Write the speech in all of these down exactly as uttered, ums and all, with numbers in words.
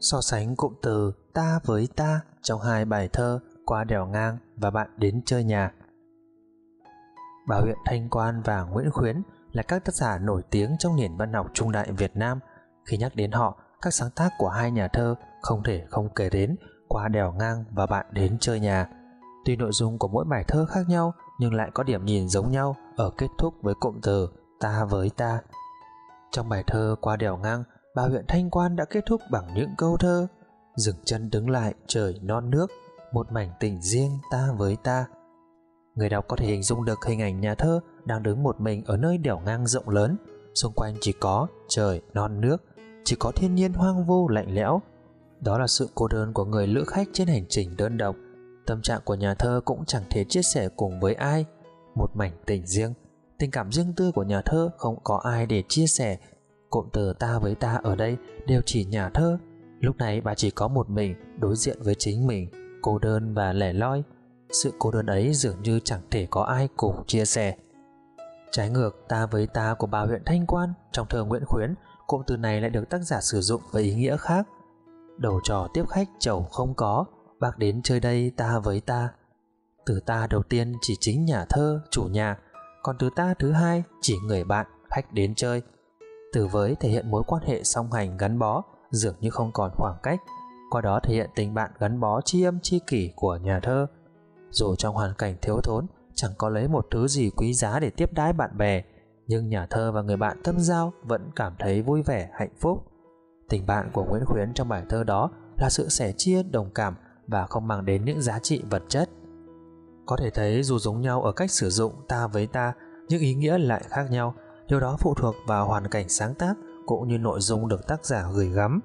So sánh cụm từ ta với ta trong hai bài thơ Qua đèo ngang và Bạn đến chơi nhà. Bà Huyện Thanh Quan và Nguyễn Khuyến là các tác giả nổi tiếng trong nền văn học trung đại Việt Nam. Khi nhắc đến họ, các sáng tác của hai nhà thơ không thể không kể đến Qua đèo ngang và Bạn đến chơi nhà. Tuy nội dung của mỗi bài thơ khác nhau nhưng lại có điểm nhìn giống nhau ở kết thúc với cụm từ ta với ta. Trong bài thơ Qua đèo ngang, Bà Huyện Thanh Quan đã kết thúc bằng những câu thơ: dừng chân đứng lại trời non nước, một mảnh tình riêng ta với ta. Người đọc có thể hình dung được hình ảnh nhà thơ đang đứng một mình ở nơi đèo ngang rộng lớn, xung quanh chỉ có trời non nước, chỉ có thiên nhiên hoang vu lạnh lẽo. Đó là sự cô đơn của người lữ khách trên hành trình đơn độc. Tâm trạng của nhà thơ cũng chẳng thể chia sẻ cùng với ai. Một mảnh tình riêng, tình cảm riêng tư của nhà thơ không có ai để chia sẻ. Cụm từ ta với ta ở đây đều chỉ nhà thơ. Lúc này bà chỉ có một mình, đối diện với chính mình, cô đơn và lẻ loi. Sự cô đơn ấy dường như chẳng thể có ai cùng chia sẻ. Trái ngược ta với ta của Bà Huyện Thanh Quan, trong thơ Nguyễn Khuyến, cụm từ này lại được tác giả sử dụng với ý nghĩa khác. Đầu trò tiếp khách chầu không có, bác đến chơi đây ta với ta. Từ ta đầu tiên chỉ chính nhà thơ, chủ nhà, còn từ ta thứ hai chỉ người bạn, khách đến chơi. Từ với thể hiện mối quan hệ song hành gắn bó, dường như không còn khoảng cách, qua đó thể hiện tình bạn gắn bó tri âm tri kỷ của nhà thơ. Dù trong hoàn cảnh thiếu thốn, chẳng có lấy một thứ gì quý giá để tiếp đãi bạn bè, nhưng nhà thơ và người bạn tâm giao vẫn cảm thấy vui vẻ, hạnh phúc. Tình bạn của Nguyễn Khuyến trong bài thơ đó là sự sẻ chia, đồng cảm và không mang đến những giá trị vật chất. Có thể thấy dù giống nhau ở cách sử dụng ta với ta, nhưng ý nghĩa lại khác nhau. Điều đó phụ thuộc vào hoàn cảnh sáng tác cũng như nội dung được tác giả gửi gắm.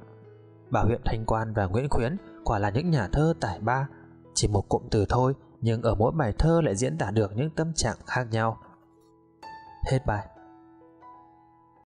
Bà Huyện Thanh Quan và Nguyễn Khuyến quả là những nhà thơ tài ba. Chỉ một cụm từ thôi nhưng ở mỗi bài thơ lại diễn tả được những tâm trạng khác nhau. Hết bài.